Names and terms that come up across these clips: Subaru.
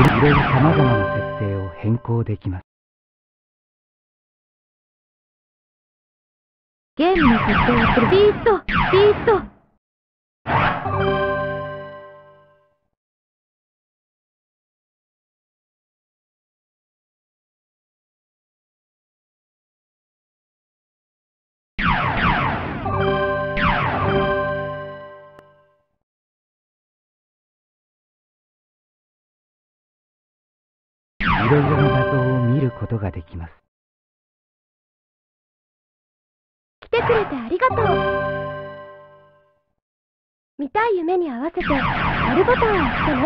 いろいろ様々な設定を変更できます。ゲームの設定をするビートいろいろな画像を見ることができます。来てくれてありがとう。見たい夢に合わせてやるボタンを押してね。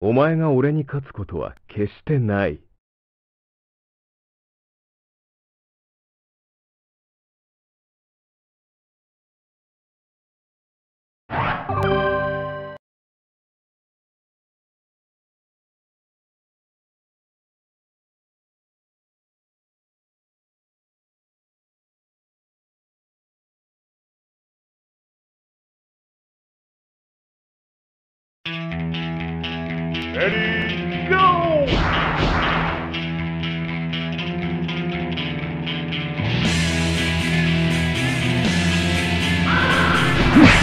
お前が俺に勝つことは決してない。Ready, go!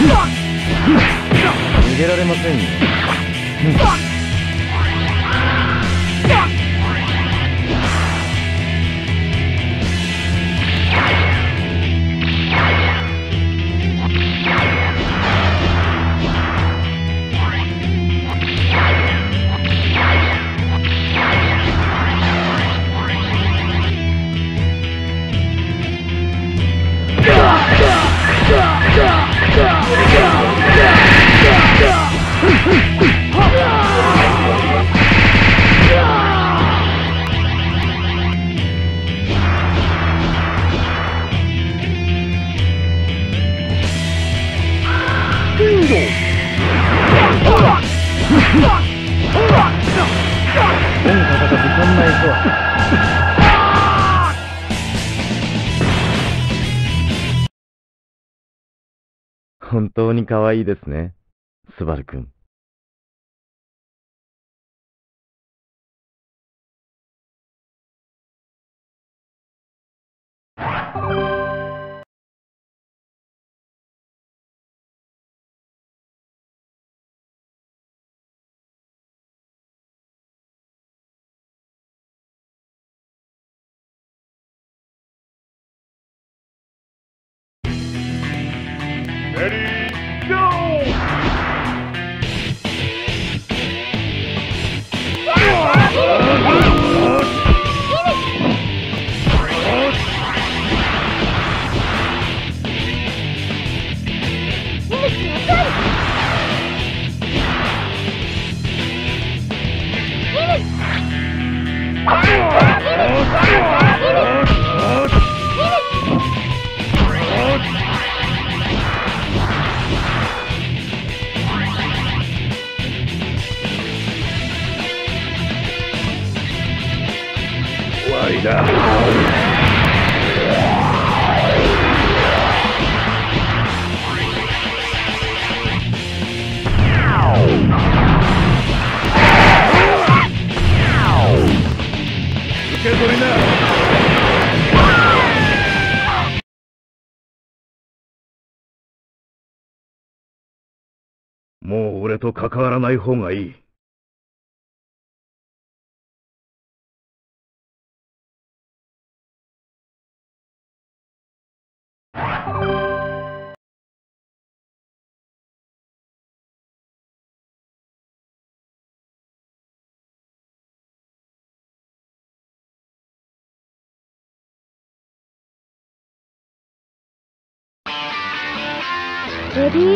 Fuck! 逃げられませんね。Fuck!本当に可愛いですね、スバルくん。Ready, go! いな。受け取りな。もう俺と関わらない方がいい。レディー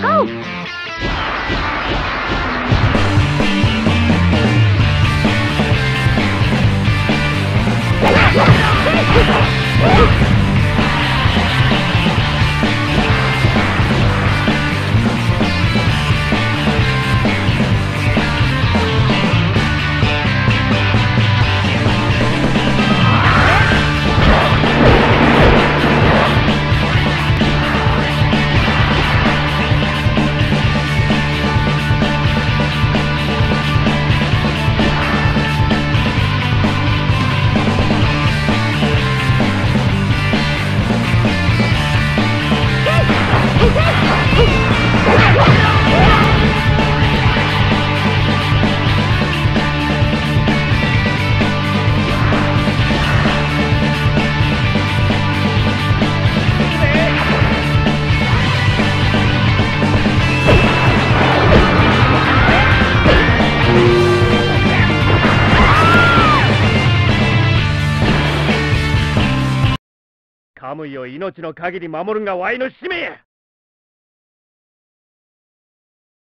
ゴー！神よ、命の限り守るがわいの使命や。